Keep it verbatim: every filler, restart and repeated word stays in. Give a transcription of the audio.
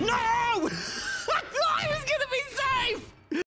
No!